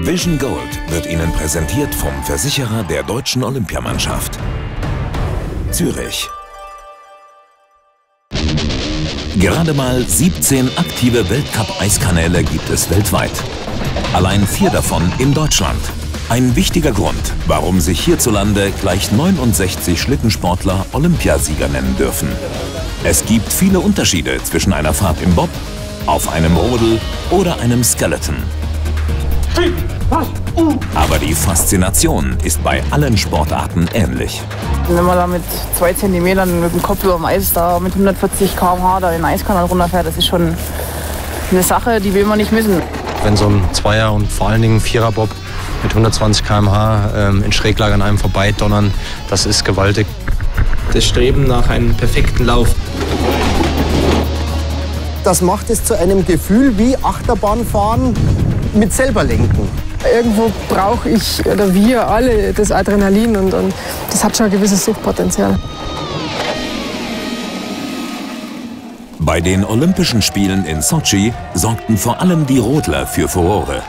Vision Gold wird Ihnen präsentiert vom Versicherer der Deutschen Olympiamannschaft. Zürich. Gerade mal 17 aktive Weltcup-Eiskanäle gibt es weltweit. Allein 4 davon in Deutschland. Ein wichtiger Grund, warum sich hierzulande gleich 69 Schlittensportler Olympiasieger nennen dürfen. Es gibt viele Unterschiede zwischen einer Fahrt im Bob, auf einem Rodel oder einem Skeleton. Aber die Faszination ist bei allen Sportarten ähnlich. Wenn man da mit 2 cm mit dem Kopf über dem Eis da mit 140 km/h da den Eiskanal runterfährt, das ist schon eine Sache, die will man nicht missen. Wenn so ein Zweier- und vor allen Dingen Vierer-Bob mit 120 km/h in Schräglage an einem vorbeidonnern, das ist gewaltig. Das Streben nach einem perfekten Lauf. Das macht es zu einem Gefühl wie Achterbahnfahren mit selber lenken. Irgendwo brauche ich oder wir alle das Adrenalin und das hat schon ein gewisses Suchtpotenzial. Bei den Olympischen Spielen in Sotschi sorgten vor allem die Rodler für Furore.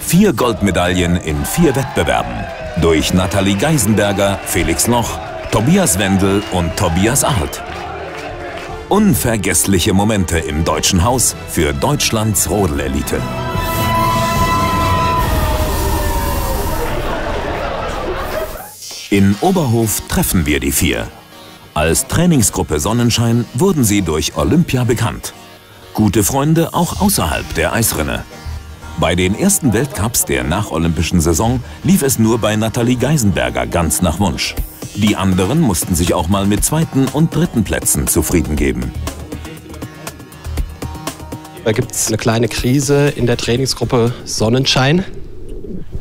4 Goldmedaillen in 4 Wettbewerben. Durch Natalie Geisenberger, Felix Loch, Tobias Wendel und Tobias Arlt. Unvergessliche Momente im Deutschen Haus für Deutschlands Rodelelite. In Oberhof treffen wir die 4. Als Trainingsgruppe Sonnenschein wurden sie durch Olympia bekannt. Gute Freunde auch außerhalb der Eisrinne. Bei den ersten Weltcups der nacholympischen Saison lief es nur bei Natalie Geisenberger ganz nach Wunsch. Die anderen mussten sich auch mal mit 2. und 3. Plätzen zufrieden geben. Da gibt es eine kleine Krise in der Trainingsgruppe Sonnenschein.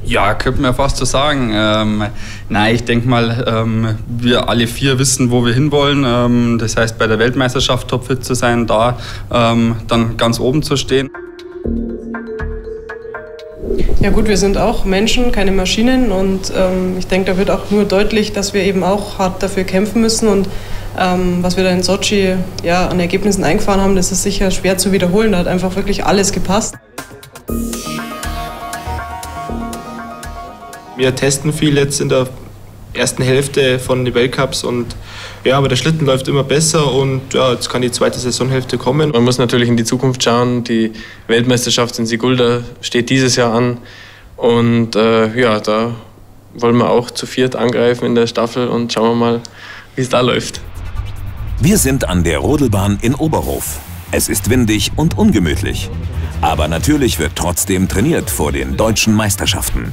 Ja, könnte man fast so sagen. Nein, ich denke mal, wir alle 4 wissen, wo wir hinwollen. Das heißt, bei der Weltmeisterschaft topfit zu sein, da dann ganz oben zu stehen. Ja gut, wir sind auch Menschen, keine Maschinen. Und ich denke, da wird auch nur deutlich, dass wir eben auch hart dafür kämpfen müssen. Und was wir da in Sotschi ja, an Ergebnissen eingefahren haben, das ist sicher schwer zu wiederholen. Da hat einfach wirklich alles gepasst. Wir testen viel jetzt in der ersten Hälfte von den Weltcups und ja, aber der Schlitten läuft immer besser und ja, jetzt kann die zweite Saisonhälfte kommen. Man muss natürlich in die Zukunft schauen, die Weltmeisterschaft in Sigulda steht dieses Jahr an und ja, da wollen wir auch zu 4 angreifen in der Staffel und schauen wir mal, wie es da läuft. Wir sind an der Rodelbahn in Oberhof. Es ist windig und ungemütlich, aber natürlich wird trotzdem trainiert vor den deutschen Meisterschaften.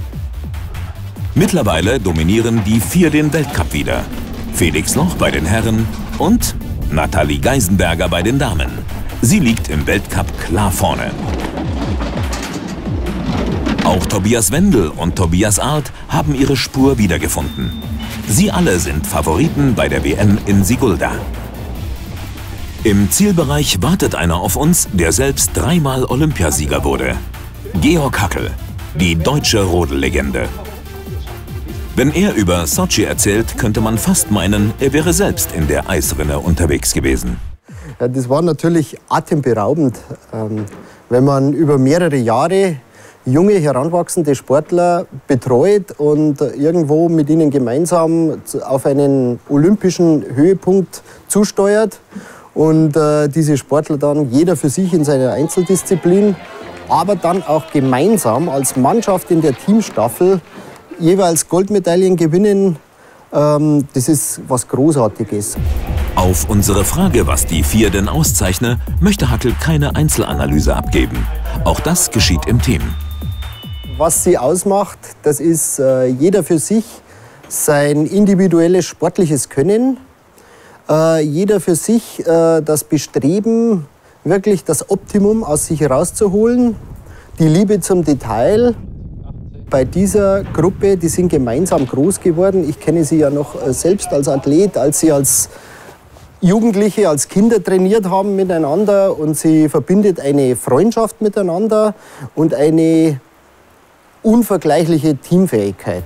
Mittlerweile dominieren die 4 den Weltcup wieder. Felix Loch bei den Herren und Natalie Geisenberger bei den Damen. Sie liegt im Weltcup klar vorne. Auch Tobias Wendel und Tobias Arlt haben ihre Spur wiedergefunden. Sie alle sind Favoriten bei der WM in Sigulda. Im Zielbereich wartet einer auf uns, der selbst 3-mal Olympiasieger wurde. Georg Hackl, die deutsche Rodellegende. Wenn er über Sotschi erzählt, könnte man fast meinen, er wäre selbst in der Eisrinne unterwegs gewesen. Ja, das war natürlich atemberaubend. Wenn man über mehrere Jahre junge, heranwachsende Sportler betreut und irgendwo mit ihnen gemeinsam auf einen olympischen Höhepunkt zusteuert und diese Sportler dann jeder für sich in seiner Einzeldisziplin, aber dann auch gemeinsam als Mannschaft in der Teamstaffel jeweils Goldmedaillen gewinnen, das ist was Großartiges. Auf unsere Frage, was die 4 denn auszeichne, möchte Hackl keine Einzelanalyse abgeben. Auch das geschieht im Team. Was sie ausmacht, das ist jeder für sich sein individuelles sportliches Können, jeder für sich das Bestreben, wirklich das Optimum aus sich herauszuholen, die Liebe zum Detail. Bei dieser Gruppe, die sind gemeinsam groß geworden. Ich kenne sie ja noch selbst als Athlet, als sie als Jugendliche, als Kinder trainiert haben miteinander. Und sie verbindet eine Freundschaft miteinander und eine unvergleichliche Teamfähigkeit.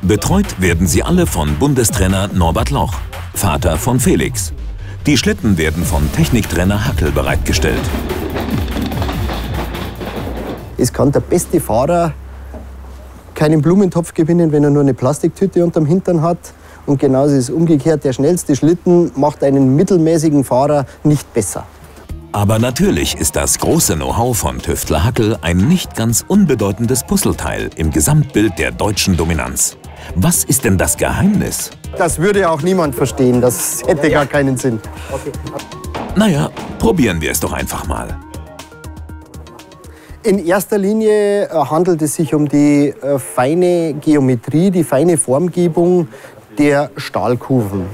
Betreut werden sie alle von Bundestrainer Norbert Loch, Vater von Felix. Die Schlitten werden von Techniktrainer Hackl bereitgestellt. Es kann der beste Fahrer keinen Blumentopf gewinnen, wenn er nur eine Plastiktüte unterm Hintern hat. Und genauso ist es umgekehrt, der schnellste Schlitten macht einen mittelmäßigen Fahrer nicht besser. Aber natürlich ist das große Know-how von Tüftler Hackl ein nicht ganz unbedeutendes Puzzleteil im Gesamtbild der deutschen Dominanz. Was ist denn das Geheimnis? Das würde ja auch niemand verstehen, das hätte gar keinen Sinn. Okay. Naja, probieren wir es doch einfach mal. In erster Linie handelt es sich um die feine Geometrie, die feine Formgebung der Stahlkufen.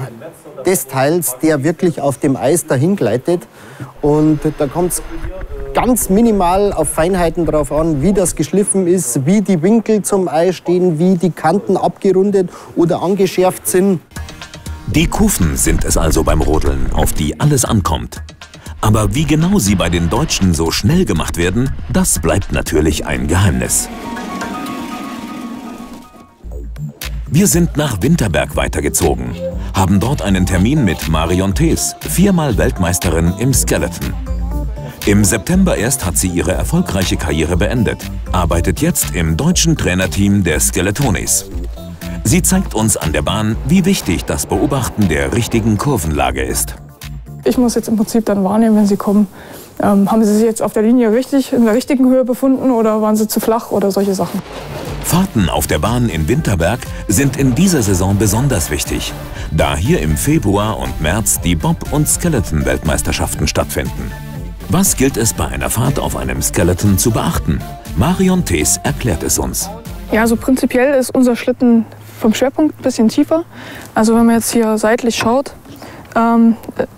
Des Teils, der wirklich auf dem Eis dahin gleitet. Und da kommt es ganz minimal auf Feinheiten drauf an, wie das geschliffen ist, wie die Winkel zum Eis stehen, wie die Kanten abgerundet oder angeschärft sind. Die Kufen sind es also beim Rodeln, auf die alles ankommt. Aber wie genau sie bei den Deutschen so schnell gemacht werden, das bleibt natürlich ein Geheimnis. Wir sind nach Winterberg weitergezogen, haben dort einen Termin mit Marion Thees, viermal Weltmeisterin im Skeleton. Im September erst hat sie ihre erfolgreiche Karriere beendet, arbeitet jetzt im deutschen Trainerteam der Skeletonis. Sie zeigt uns an der Bahn, wie wichtig das Beobachten der richtigen Kurvenlage ist. Ich muss jetzt im Prinzip dann wahrnehmen, wenn sie kommen, haben sie sich jetzt auf der Linie richtig, in der richtigen Höhe befunden oder waren sie zu flach oder solche Sachen. Fahrten auf der Bahn in Winterberg sind in dieser Saison besonders wichtig, da hier im Februar und März die Bob- und Skeleton-Weltmeisterschaften stattfinden. Was gilt es bei einer Fahrt auf einem Skeleton zu beachten? Marion Thees erklärt es uns. Ja, also prinzipiell ist unser Schlitten vom Schwerpunkt ein bisschen tiefer. Also wenn man jetzt hier seitlich schaut,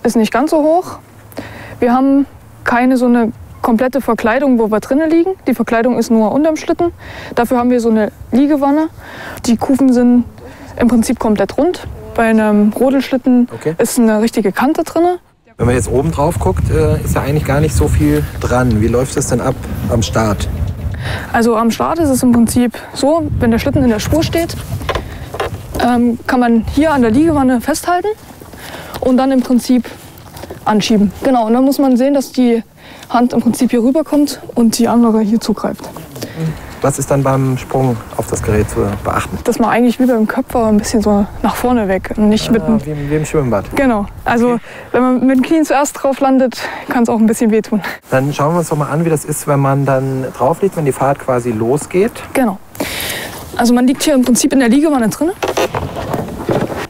ist nicht ganz so hoch. Wir haben keine so eine komplette Verkleidung, wo wir drinnen liegen. Die Verkleidung ist nur unterm Schlitten. Dafür haben wir so eine Liegewanne. Die Kufen sind im Prinzip komplett rund. Bei einem Rodelschlitten ist eine richtige Kante drin. Wenn man jetzt oben drauf guckt, ist ja eigentlich gar nicht so viel dran. Wie läuft das denn ab am Start? Also am Start ist es im Prinzip so, wenn der Schlitten in der Spur steht, kann man hier an der Liegewanne festhalten. Und dann im Prinzip anschieben. Genau, und dann muss man sehen, dass die Hand im Prinzip hier rüberkommt und die andere hier zugreift. Was ist dann beim Sprung auf das Gerät zu beachten? Dass man eigentlich wie beim Köpfer ein bisschen so nach vorne weg. Nicht wie im Schwimmbad. Genau, also wenn man mit dem Knien zuerst drauf landet, kann es auch ein bisschen wehtun. Dann schauen wir uns doch mal an, wie das ist, wenn man dann drauf liegt, wenn die Fahrt quasi losgeht. Genau, also man liegt hier im Prinzip in der Liegewanne drin.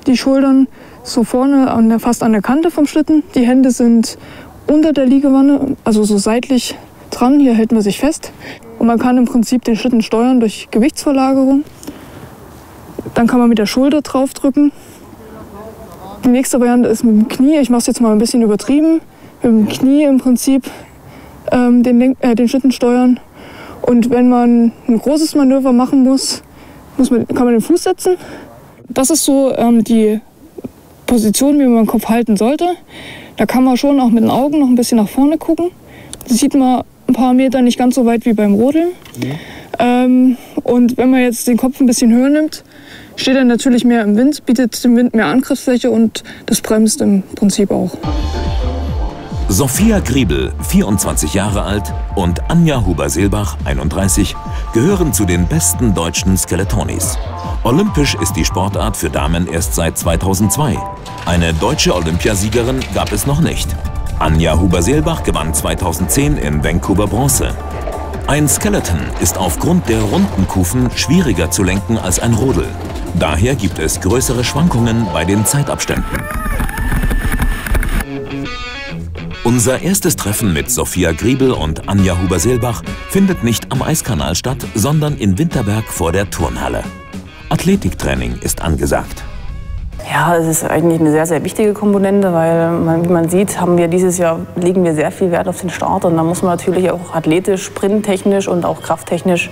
Die Schultern so vorne fast an der Kante vom Schlitten. Die Hände sind unter der Liegewanne, also so seitlich dran. Hier hält man sich fest. Und man kann im Prinzip den Schlitten steuern durch Gewichtsverlagerung. Dann kann man mit der Schulter draufdrücken. Die nächste Variante ist mit dem Knie. Ich mache es jetzt mal ein bisschen übertrieben. Mit dem Knie im Prinzip den Schlitten steuern. Und wenn man ein großes Manöver machen muss, kann man den Fuß setzen. Das ist so die Position, wie man den Kopf halten sollte. Da kann man schon auch mit den Augen noch ein bisschen nach vorne gucken. Das sieht man ein paar Meter nicht ganz so weit wie beim Rodeln. Ja. Und wenn man jetzt den Kopf ein bisschen höher nimmt, steht er natürlich mehr im Wind, bietet dem Wind mehr Angriffsfläche und das bremst im Prinzip auch. Sophia Griebel, 24 Jahre alt, und Anja Huber-Seelbach, 31, gehören zu den besten deutschen Skeletonis. Olympisch ist die Sportart für Damen erst seit 2002. Eine deutsche Olympiasiegerin gab es noch nicht. Anja Huber-Seelbach gewann 2010 in Vancouver Bronze. Ein Skeleton ist aufgrund der runden Kufen schwieriger zu lenken als ein Rodel. Daher gibt es größere Schwankungen bei den Zeitabständen. Unser erstes Treffen mit Sophia Griebel und Anja Huber-Seelbach findet nicht am Eiskanal statt, sondern in Winterberg vor der Turnhalle. Athletiktraining ist angesagt. Ja, es ist eigentlich eine sehr, sehr wichtige Komponente, weil, wie man sieht, legen wir sehr viel Wert auf den Start. Und da muss man natürlich auch athletisch, sprinttechnisch und auch krafttechnisch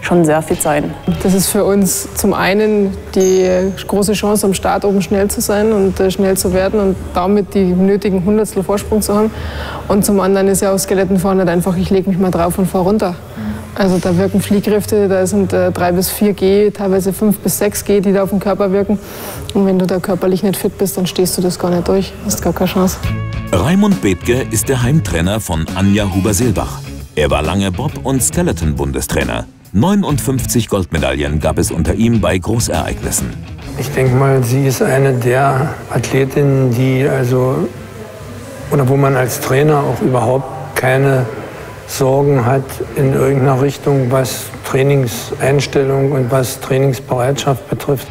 schon sehr fit sein. Das ist für uns zum einen die große Chance, am Start oben schnell zu sein und schnell zu werden und damit die nötigen Hundertstel Vorsprung zu haben. Und zum anderen ist ja auch Skelettenfahren nicht einfach, ich lege mich mal drauf und fahre runter. Also da wirken Fliehkräfte, da sind 3 bis 4 G, teilweise 5 bis 6 G, die da auf den Körper wirken. Und wenn du da körperlich nicht fit bist, dann stehst du das gar nicht durch, hast gar keine Chance. Raimund Bethke ist der Heimtrainer von Anja Huber-Seelbach. Er war lange Bob- und Skeleton-Bundestrainer, 59 Goldmedaillen gab es unter ihm bei Großereignissen. Ich denke mal, sie ist eine der Athletinnen, die also, oder wo man als Trainer auch überhaupt keine Sorgen hat in irgendeiner Richtung, was Trainingseinstellung und was Trainingsbereitschaft betrifft.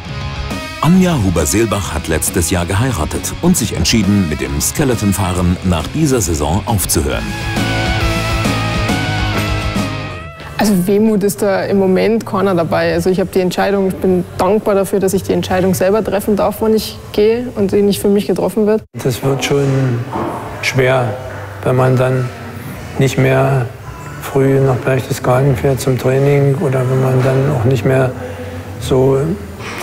Anja Huber-Seelbach hat letztes Jahr geheiratet und sich entschieden, mit dem Skeletonfahren nach dieser Saison aufzuhören. Also Wehmut ist da im Moment keiner dabei. Also ich habe die Entscheidung, ich bin dankbar dafür, dass ich die Entscheidung selber treffen darf, wann ich gehe und sie nicht für mich getroffen wird. Das wird schon schwer, wenn man dann nicht mehr früh nach Berchtesgaden fährt zum Training oder wenn man dann auch nicht mehr so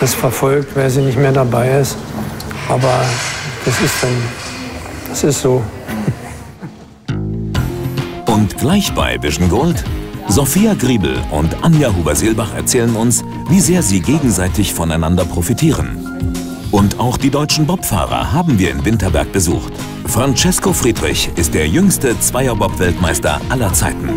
das verfolgt, wer sie nicht mehr dabei ist. Aber das ist so. Und gleich bei Vision Gold, Sophia Griebel und Anja Huber-Seelbach erzählen uns, wie sehr sie gegenseitig voneinander profitieren. Und auch die deutschen Bobfahrer haben wir in Winterberg besucht. Francesco Friedrich ist der jüngste Zweierbob-Weltmeister aller Zeiten.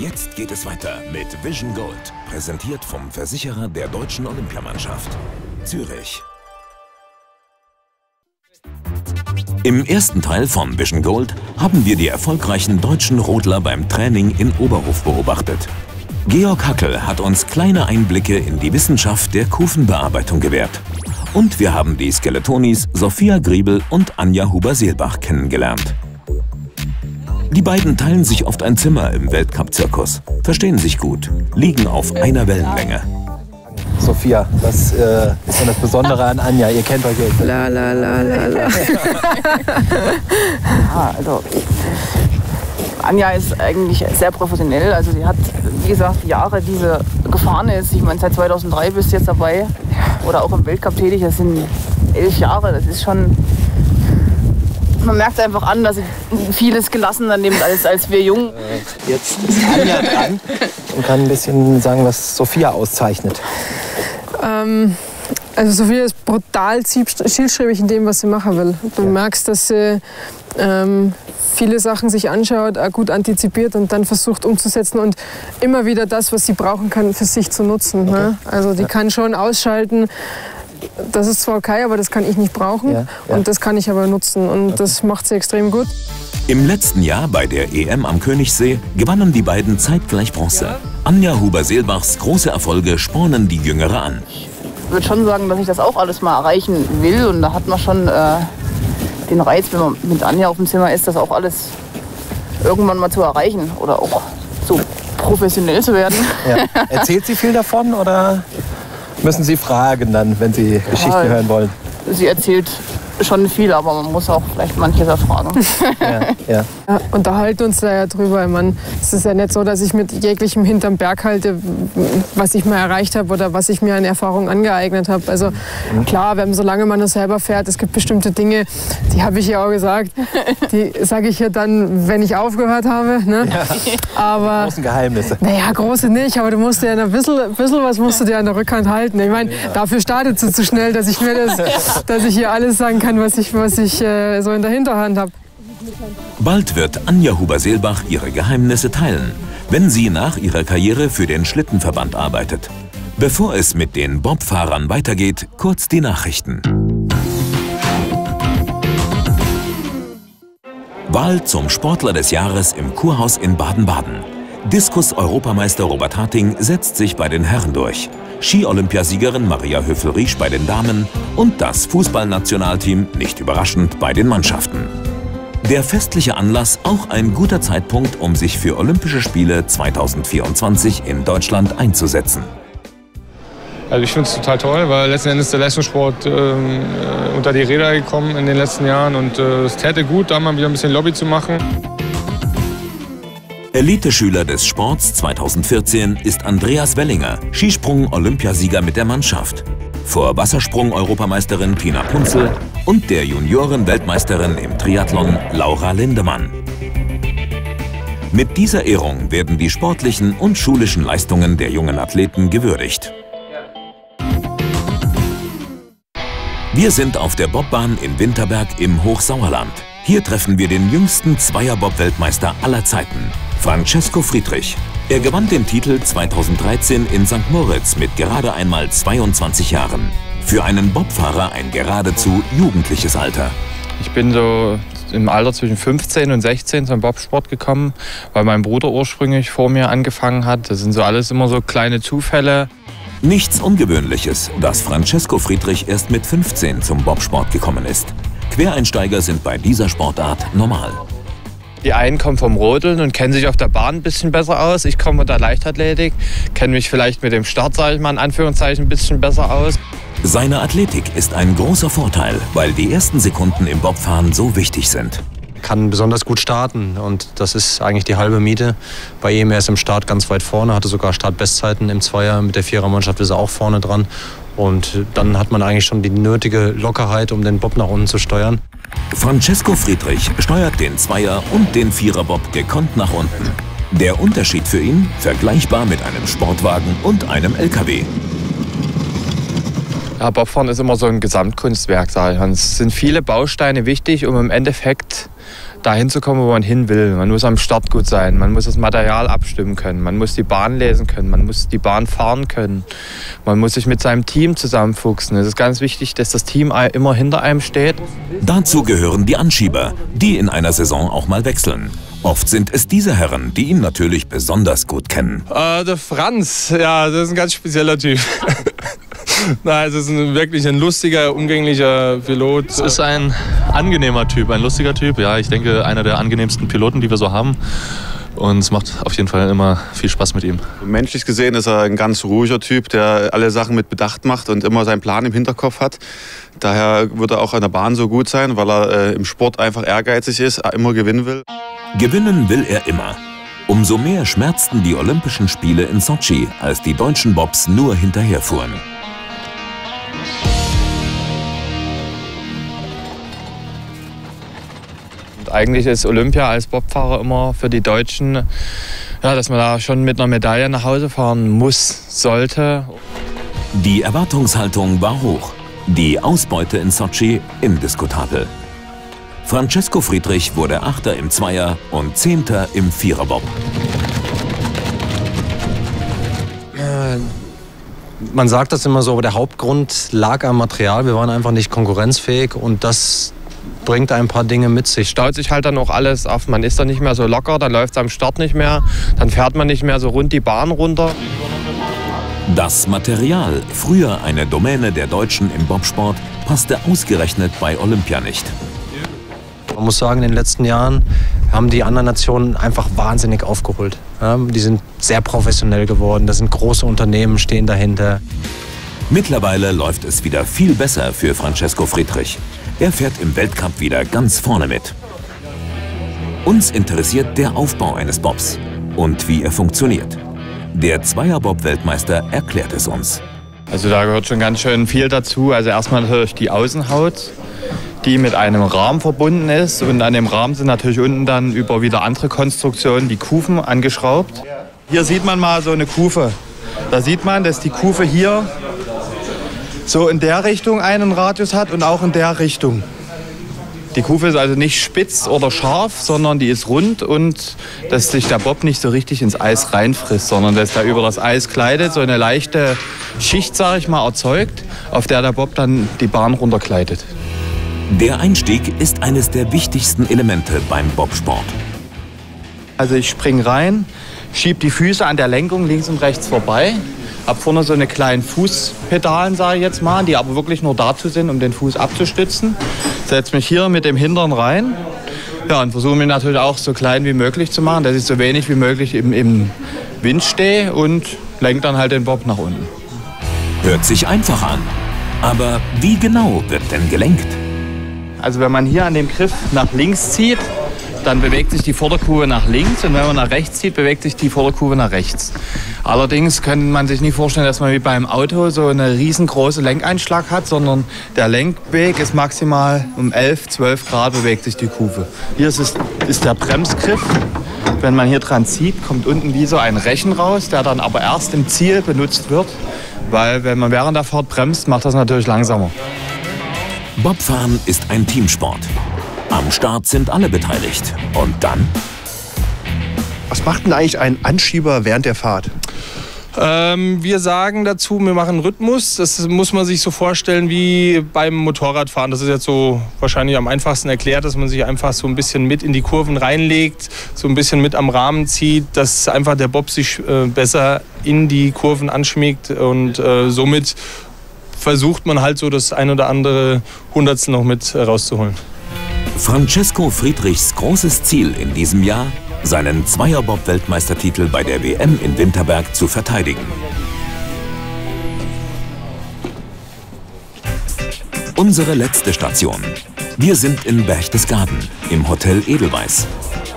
Jetzt geht es weiter mit Vision Gold, präsentiert vom Versicherer der deutschen Olympiamannschaft, Zürich. Im ersten Teil von Vision Gold haben wir die erfolgreichen deutschen Rodler beim Training in Oberhof beobachtet. Georg Hackl hat uns kleine Einblicke in die Wissenschaft der Kufenbearbeitung gewährt. Und wir haben die Skeletonis Sophia Griebel und Anja Huber-Seelbach kennengelernt. Die beiden teilen sich oft ein Zimmer im Weltcup-Zirkus, verstehen sich gut, liegen auf einer Wellenlänge. Sophia, das ist ja das Besondere an Anja, ihr kennt euch jetzt. La, la, la, la, la. Ja, also, Anja ist eigentlich sehr professionell, also sie hat, wie gesagt, Jahre diese gefahren ist. Ich meine, seit 2003 bist du jetzt dabei oder auch im Weltcup tätig, das sind 11 Jahre, das ist schon... Man merkt einfach an, dass sie vieles gelassener nimmt als wir jung. Jetzt ist Anja dran und kann ein bisschen sagen, was Sophia auszeichnet. Also Sophia ist brutal zielstrebig in dem, was sie machen will. Du merkst, dass sie viele Sachen sich anschaut, auch gut antizipiert und dann versucht umzusetzen und immer wieder das, was sie brauchen kann, für sich zu nutzen. Okay. Ne? Also die kann schon ausschalten. Das ist zwar okay, aber das kann ich nicht brauchen und das kann ich aber nutzen und das macht sie extrem gut. Im letzten Jahr bei der EM am Königssee gewannen die beiden zeitgleich Bronze. Ja. Anja Huber-Seelbachs große Erfolge spornen die Jüngere an. Ich würde schon sagen, dass ich das auch alles mal erreichen will und da hat man schon den Reiz, wenn man mit Anja auf dem Zimmer ist, das auch alles irgendwann mal zu erreichen oder auch so professionell zu werden. Ja. Erzählt sie viel davon oder? Müssen Sie fragen dann, wenn Sie Geschichten hören wollen? Sie erzählt schon viel, aber man muss auch vielleicht manches erfragen. Ja, und da halten uns da ja drüber. Man, es ist ja nicht so, dass ich mit jeglichem hinterm Berg halte, was ich mal erreicht habe oder was ich mir an Erfahrung angeeignet habe. Also klar, wenn, solange man das selber fährt, es gibt bestimmte Dinge, die habe ich ja auch gesagt, die sage ich ja dann, wenn ich aufgehört habe. Ne? Ja. Aber großen Geheimnisse. Naja, große nicht, aber du musst dir ja ein bisschen was musst du dir an der Rückhand halten. Ich meine, dafür startet sie zu schnell, dass ich mir das, dass ich hier alles sagen kann, was ich so in der Hinterhand habe. Bald wird Anja Huber-Seelbach ihre Geheimnisse teilen, wenn sie nach ihrer Karriere für den Schlittenverband arbeitet. Bevor es mit den Bobfahrern weitergeht, kurz die Nachrichten. Wahl zum Sportler des Jahres im Kurhaus in Baden-Baden. Diskus-Europameister Robert Harting setzt sich bei den Herren durch. Ski-Olympiasiegerin Maria Höfel-Riesch bei den Damen und das Fußballnationalteam, nicht überraschend, bei den Mannschaften. Der festliche Anlass auch ein guter Zeitpunkt, um sich für Olympische Spiele 2024 in Deutschland einzusetzen. Also ich finde es total toll, weil letzten Endes der Leistungssport unter die Räder gekommen in den letzten Jahren und es täte gut, da mal wieder ein bisschen Lobby zu machen. Elite-Schüler des Sports 2014 ist Andreas Wellinger, Skisprung-Olympiasieger mit der Mannschaft. Vor Wassersprung-Europameisterin Tina Punzel und der Junioren-Weltmeisterin im Triathlon Laura Lindemann. Mit dieser Ehrung werden die sportlichen und schulischen Leistungen der jungen Athleten gewürdigt. Wir sind auf der Bobbahn in Winterberg im Hochsauerland. Hier treffen wir den jüngsten Zweierbob-Weltmeister aller Zeiten, Francesco Friedrich. Er gewann den Titel 2013 in St. Moritz mit gerade einmal 22 Jahren. Für einen Bobfahrer ein geradezu jugendliches Alter. Ich bin so im Alter zwischen 15 und 16 zum Bobsport gekommen, weil mein Bruder ursprünglich vor mir angefangen hat. Das sind so alles immer so kleine Zufälle. Nichts Ungewöhnliches, dass Francesco Friedrich erst mit 15 zum Bobsport gekommen ist. Quereinsteiger sind bei dieser Sportart normal. Die einen kommen vom Rodeln und kennen sich auf der Bahn ein bisschen besser aus. Ich komme mit der Leichtathletik, kenne mich vielleicht mit dem Start, sage ich mal in Anführungszeichen, ein bisschen besser aus. Seine Athletik ist ein großer Vorteil, weil die ersten Sekunden im Bobfahren so wichtig sind. Er kann besonders gut starten und das ist eigentlich die halbe Miete. Bei ihm, er ist im Start ganz weit vorne, hatte sogar Startbestzeiten im Zweier. Mit der Vierermannschaft ist er auch vorne dran. Und dann hat man eigentlich schon die nötige Lockerheit, um den Bob nach unten zu steuern. Francesco Friedrich steuert den Zweier- und den Viererbob gekonnt nach unten. Der Unterschied für ihn vergleichbar mit einem Sportwagen und einem LKW. Ja, Bobfahren ist immer so ein Gesamtkunstwerk, sage ich. Es sind viele Bausteine wichtig, um im Endeffekt dahin zu kommen, wo man hin will. Man muss am Start gut sein, man muss das Material abstimmen können, man muss die Bahn lesen können, man muss die Bahn fahren können, man muss sich mit seinem Team zusammenfuchsen. Es ist ganz wichtig, dass das Team immer hinter einem steht. Dazu gehören die Anschieber, die in einer Saison auch mal wechseln. Oft sind es diese Herren, die ihn natürlich besonders gut kennen. Der Franz, ja, das ist ein ganz spezieller Typ. Nein, es ist wirklich ein lustiger, umgänglicher Pilot. Es ist ein angenehmer Typ, ein lustiger Typ. Ja, ich denke, einer der angenehmsten Piloten, die wir so haben. Und es macht auf jeden Fall immer viel Spaß mit ihm. Menschlich gesehen ist er ein ganz ruhiger Typ, der alle Sachen mit Bedacht macht und immer seinen Plan im Hinterkopf hat. Daher wird er auch an der Bahn so gut sein, weil er im Sport einfach ehrgeizig ist, immer gewinnen will. Gewinnen will er immer. Umso mehr schmerzten die Olympischen Spiele in Sotschi, als die deutschen Bobs nur hinterherfuhren. Eigentlich ist Olympia als Bobfahrer immer für die Deutschen, ja, dass man da schon mit einer Medaille nach Hause fahren muss, sollte. Die Erwartungshaltung war hoch, die Ausbeute in Sotschi indiskutabel. Francesco Friedrich wurde Achter im Zweier und Zehnter im Viererbob. Man sagt das immer so, aber der Hauptgrund lag am Material. Wir waren einfach nicht konkurrenzfähig und das bringt ein paar Dinge mit sich. Staut sich halt dann auch alles auf. Man ist dann nicht mehr so locker, dann läuft es am Start nicht mehr, dann fährt man nicht mehr so rund die Bahn runter. Das Material, früher eine Domäne der Deutschen im Bobsport, passte ausgerechnet bei Olympia nicht. Man muss sagen, in den letzten Jahren haben die anderen Nationen einfach wahnsinnig aufgeholt. Ja, die sind sehr professionell geworden, da sind große Unternehmen, stehen dahinter. Mittlerweile läuft es wieder viel besser für Francesco Friedrich. Er fährt im Weltcup wieder ganz vorne mit. Uns interessiert der Aufbau eines Bobs und wie er funktioniert. Der Zweierbob-Weltmeister erklärt es uns. Also da gehört schon ganz schön viel dazu. Also erstmal natürlich die Außenhaut, die mit einem Rahmen verbunden ist. Und an dem Rahmen sind natürlich unten dann über wieder andere Konstruktionen wie Kufen angeschraubt. Hier sieht man mal so eine Kufe. Da sieht man, dass die Kufe hier so in der Richtung einen Radius hat und auch in der Richtung. Die Kufe ist also nicht spitz oder scharf, sondern die ist rund und dass sich der Bob nicht so richtig ins Eis reinfrisst, sondern dass er über das Eis gleitet, so eine leichte Schicht, sage ich mal, erzeugt, auf der der Bob dann die Bahn runtergleitet. Der Einstieg ist eines der wichtigsten Elemente beim Bobsport. Also ich springe rein, schiebe die Füße an der Lenkung links und rechts vorbei. Ab vorne so eine kleinen Fußpedalen, sage ich jetzt mal, die aber wirklich nur dazu sind, um den Fuß abzustützen. Setze mich hier mit dem Hintern rein, ja, und versuche mich natürlich auch so klein wie möglich zu machen, dass ich so wenig wie möglich im Wind stehe und lenke dann halt den Bob nach unten. Hört sich einfach an, aber wie genau wird denn gelenkt? Also wenn man hier an dem Griff nach links zieht, dann bewegt sich die Vorderkufe nach links und wenn man nach rechts zieht, bewegt sich die Vorderkufe nach rechts. Allerdings könnte man sich nicht vorstellen, dass man wie beim Auto so eine riesengroße Lenkeinschlag hat, sondern der Lenkweg ist maximal um 11, 12 Grad bewegt sich die Kufe. Hier ist der Bremsgriff. Wenn man hier dran zieht, kommt unten wie so ein Rechen raus, der dann aber erst im Ziel benutzt wird, weil wenn man während der Fahrt bremst, macht das natürlich langsamer. Bobfahren ist ein Teamsport. Am Start sind alle beteiligt. Und dann? Was macht denn eigentlich ein Anschieber während der Fahrt? Wir sagen dazu, wir machen Rhythmus. Das muss man sich so vorstellen wie beim Motorradfahren. Das ist jetzt so wahrscheinlich am einfachsten erklärt, dass man sich einfach so ein bisschen mit in die Kurven reinlegt, so ein bisschen mit am Rahmen zieht, dass einfach der Bob sich besser in die Kurven anschmiegt und somit versucht man halt so das ein oder andere Hundertstel noch mit rauszuholen. Francesco Friedrichs großes Ziel in diesem Jahr: seinen Zweierbob-Weltmeistertitel bei der WM in Winterberg zu verteidigen. Unsere letzte Station. Wir sind in Berchtesgaden, im Hotel Edelweiß.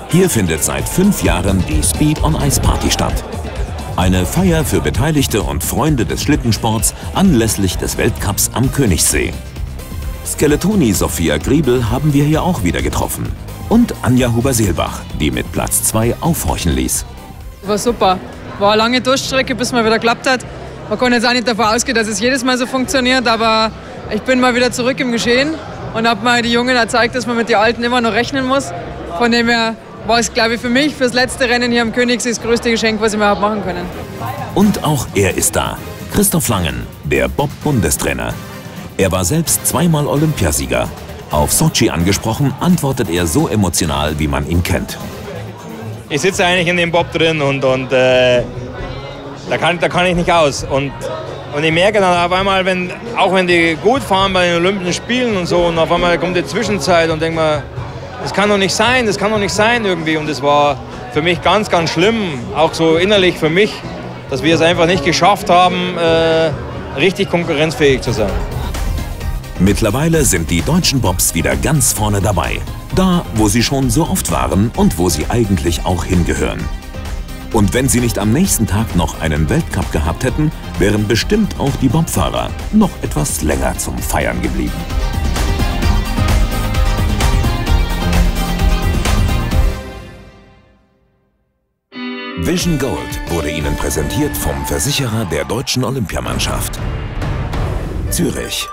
Hier findet seit 5 Jahren die Speed on Ice Party statt. Eine Feier für Beteiligte und Freunde des Schlittensports anlässlich des Weltcups am Königssee. Skeletoni Sophia Griebel haben wir hier auch wieder getroffen. Und Anja Huber-Seelbach, die mit Platz 2 aufhorchen ließ. War super. War eine lange Durchstrecke, bis man wieder geklappt hat. Man kann jetzt auch nicht davon ausgehen, dass es jedes Mal so funktioniert, aber ich bin mal wieder zurück im Geschehen und habe mal die Jungen gezeigt, dass man mit den Alten immer noch rechnen muss. Von dem her war es, glaube ich, für mich, fürs letzte Rennen hier am Königssee das größte Geschenk, was ich mir habe machen können. Und auch er ist da. Christoph Langen, der Bob-Bundestrainer. Er war selbst 2-mal Olympiasieger. Auf Sotschi angesprochen, antwortet er so emotional, wie man ihn kennt. Ich sitze eigentlich in dem Bob drin und da kann ich nicht aus. Und ich merke dann auf einmal, auch wenn die gut fahren bei den Olympischen Spielen und so, und auf einmal kommt die Zwischenzeit und denke mir, das kann doch nicht sein, das kann doch nicht sein irgendwie. Und das war für mich ganz, ganz schlimm, auch so innerlich für mich, dass wir es einfach nicht geschafft haben, richtig konkurrenzfähig zu sein. Mittlerweile sind die deutschen Bobs wieder ganz vorne dabei. Da, wo sie schon so oft waren und wo sie eigentlich auch hingehören. Und wenn sie nicht am nächsten Tag noch einen Weltcup gehabt hätten, wären bestimmt auch die Bobfahrer noch etwas länger zum Feiern geblieben. Vision Gold wurde ihnen präsentiert vom Versicherer der deutschen Olympiamannschaft. Zürich.